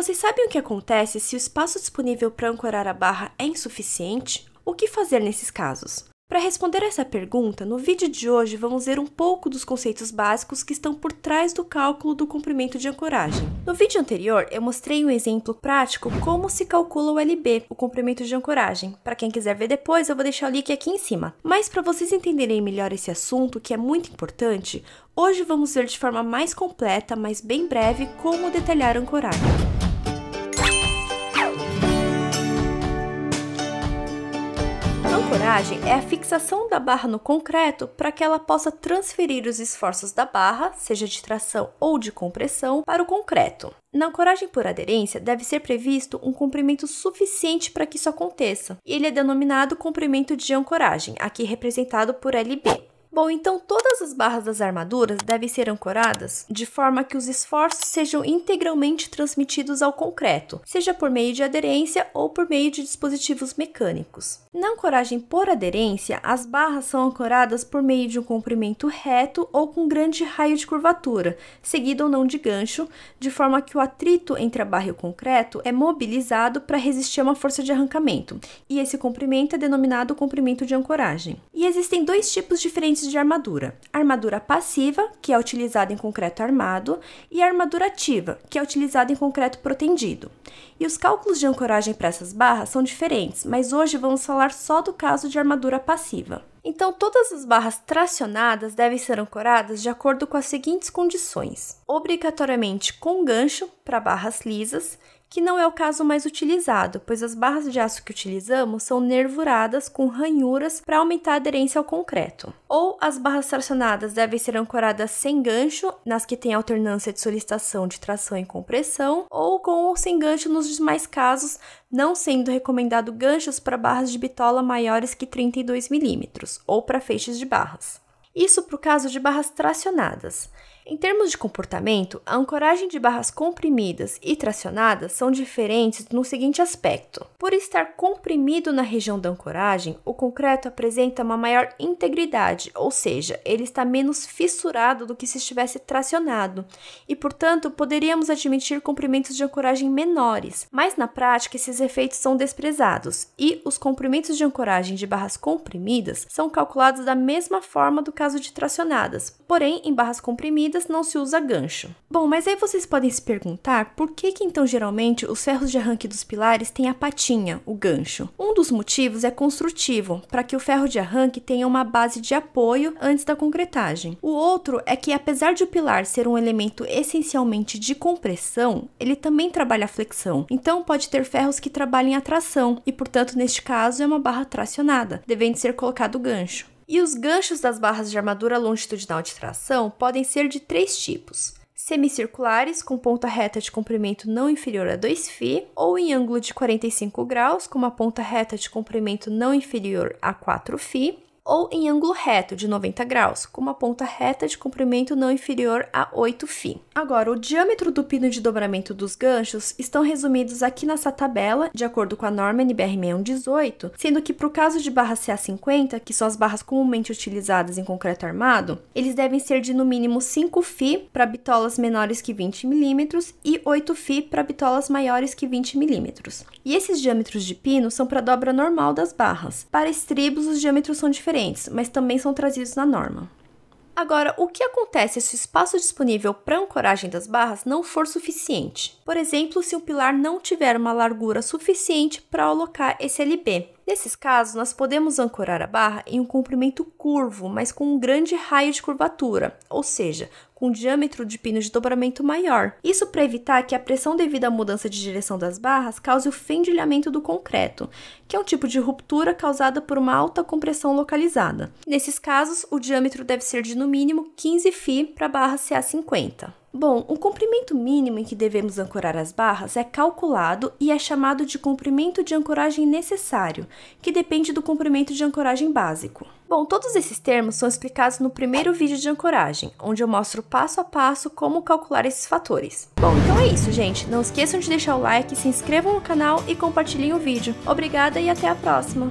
Vocês sabem o que acontece se o espaço disponível para ancorar a barra é insuficiente? O que fazer nesses casos? Para responder essa pergunta, no vídeo de hoje vamos ver um pouco dos conceitos básicos que estão por trás do cálculo do comprimento de ancoragem. No vídeo anterior, eu mostrei um exemplo prático como se calcula o LB, o comprimento de ancoragem. Para quem quiser ver depois, eu vou deixar o link aqui em cima. Mas para vocês entenderem melhor esse assunto, que é muito importante, hoje vamos ver de forma mais completa, mas bem breve, como detalhar a ancoragem. A ancoragem é a fixação da barra no concreto para que ela possa transferir os esforços da barra, seja de tração ou de compressão, para o concreto. Na ancoragem por aderência, deve ser previsto um comprimento suficiente para que isso aconteça. Ele é denominado comprimento de ancoragem, aqui representado por LB. Bom, então todas as barras das armaduras devem ser ancoradas de forma que os esforços sejam integralmente transmitidos ao concreto, seja por meio de aderência ou por meio de dispositivos mecânicos. Na ancoragem por aderência, as barras são ancoradas por meio de um comprimento reto ou com grande raio de curvatura, seguido ou não de gancho, de forma que o atrito entre a barra e o concreto é mobilizado para resistir a uma força de arrancamento, e esse comprimento é denominado comprimento de ancoragem. E existem dois tipos diferentes de armadura: a armadura passiva, que é utilizada em concreto armado, e a armadura ativa, que é utilizada em concreto protendido. E os cálculos de ancoragem para essas barras são diferentes, mas hoje vamos falar só do caso de armadura passiva. Então, todas as barras tracionadas devem ser ancoradas de acordo com as seguintes condições: obrigatoriamente com gancho para barras lisas, que não é o caso mais utilizado, pois as barras de aço que utilizamos são nervuradas com ranhuras para aumentar a aderência ao concreto. Ou as barras tracionadas devem ser ancoradas sem gancho, nas que tem alternância de solicitação de tração e compressão, ou com ou sem gancho nos demais casos, não sendo recomendado ganchos para barras de bitola maiores que 32 mm, ou para feixes de barras. Isso para o caso de barras tracionadas. Em termos de comportamento, a ancoragem de barras comprimidas e tracionadas são diferentes no seguinte aspecto. Por estar comprimido na região da ancoragem, o concreto apresenta uma maior integridade, ou seja, ele está menos fissurado do que se estivesse tracionado, e, portanto, poderíamos admitir comprimentos de ancoragem menores, mas na prática esses efeitos são desprezados, e os comprimentos de ancoragem de barras comprimidas são calculados da mesma forma do caso de tracionadas, porém, em barras comprimidas, não se usa gancho. Bom, mas aí vocês podem se perguntar por que então geralmente os ferros de arranque dos pilares têm a patinha, o gancho. Um dos motivos é construtivo, para que o ferro de arranque tenha uma base de apoio antes da concretagem. O outro é que, apesar de o pilar ser um elemento essencialmente de compressão, ele também trabalha a flexão, então pode ter ferros que trabalhem a tração e, portanto, neste caso é uma barra tracionada, devendo ser colocado gancho. E os ganchos das barras de armadura longitudinal de tração podem ser de três tipos: semicirculares, com ponta reta de comprimento não inferior a 2 φ, ou em ângulo de 45 graus, com uma ponta reta de comprimento não inferior a 4 φ, ou em ângulo reto de 90 graus, com uma ponta reta de comprimento não inferior a 8 φ. Agora, o diâmetro do pino de dobramento dos ganchos estão resumidos aqui nessa tabela, de acordo com a norma NBR 6118, sendo que para o caso de barra CA50, que são as barras comumente utilizadas em concreto armado, eles devem ser de no mínimo 5 φ para bitolas menores que 20 mm e 8 φ para bitolas maiores que 20 mm. E esses diâmetros de pino são para a dobra normal das barras. Para estribos, os diâmetros são diferentes, mas também são trazidos na norma. Agora, o que acontece se o espaço disponível para a ancoragem das barras não for suficiente? Por exemplo, se o pilar não tiver uma largura suficiente para alocar esse LB. Nesses casos, nós podemos ancorar a barra em um comprimento curvo, mas com um grande raio de curvatura, ou seja, com um diâmetro de pino de dobramento maior. Isso para evitar que a pressão devida à mudança de direção das barras cause o fendilhamento do concreto, que é um tipo de ruptura causada por uma alta compressão localizada. Nesses casos, o diâmetro deve ser de no mínimo 15 φ para a barra CA50. Bom, o comprimento mínimo em que devemos ancorar as barras é calculado e é chamado de comprimento de ancoragem necessário, que depende do comprimento de ancoragem básico. Bom, todos esses termos são explicados no primeiro vídeo de ancoragem, onde eu mostro passo a passo como calcular esses fatores. Bom, então é isso, gente. Não esqueçam de deixar o like, se inscrevam no canal e compartilhem o vídeo. Obrigada e até a próxima!